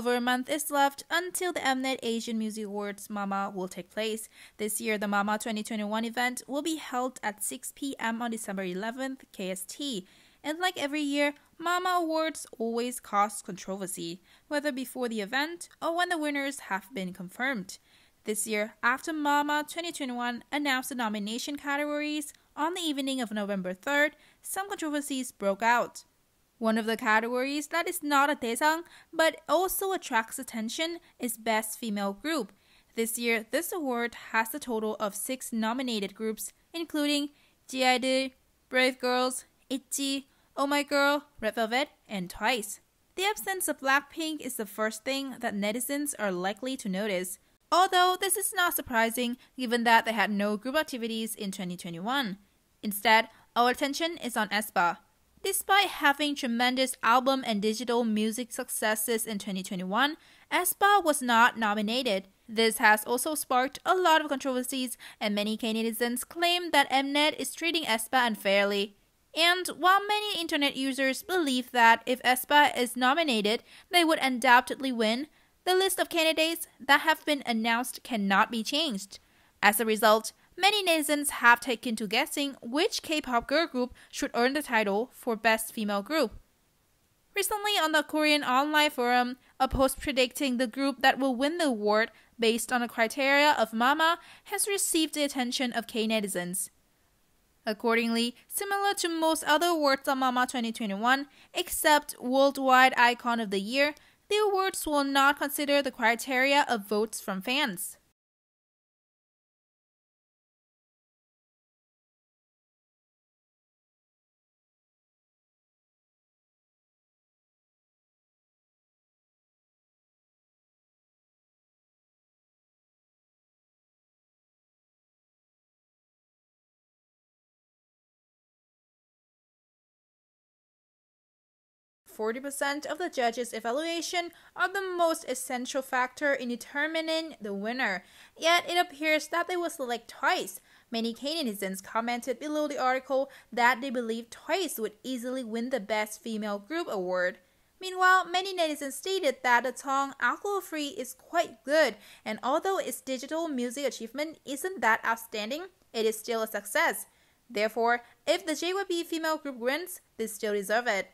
over a month is left until the Mnet Asian Music Awards MAMA will take place. This year, the MAMA 2021 event will be held at 6 p.m. on December 11th KST. And like every year, MAMA Awards always cause controversy, whether before the event or when the winners have been confirmed. This year, after MAMA 2021 announced the nomination categories on the evening of November 3rd, some controversies broke out. One of the categories that is not a daesang but also attracts attention is Best Female Group. This year, this award has a total of 6 nominated groups, including TWICE, Brave Girls, ITZY, Oh My Girl, Red Velvet, and TWICE. The absence of BLACKPINK is the first thing that netizens are likely to notice, although this is not surprising given that they had no group activities in 2021. Instead, our attention is on aespa. Despite having tremendous album and digital music successes in 2021, aespa was not nominated. This has also sparked a lot of controversies, and many K netizens claim that Mnet is treating aespa unfairly. And while many internet users believe that if aespa is nominated, they would undoubtedly win, the list of candidates that have been announced cannot be changed. As a result, many netizens have taken to guessing which K-pop girl group should earn the title for Best Female Group. Recently on the Korean online forum, a post predicting the group that will win the award based on the criteria of MAMA has received the attention of K netizens. Accordingly, similar to most other awards on MAMA 2021, except Worldwide Icon of the Year, the awards will not consider the criteria of votes from fans.40% of the judges' evaluation are the most essential factor in determining the winner, yet it appears that they will select TWICE. Many K netizens commented below the article that they believed TWICE would easily win the Best Female Group award. Meanwhile, many netizens stated that the song Alcohol-Free is quite good, and although its digital music achievement isn't that outstanding, it is still a success. Therefore, if the JYP female group wins, they still deserve it.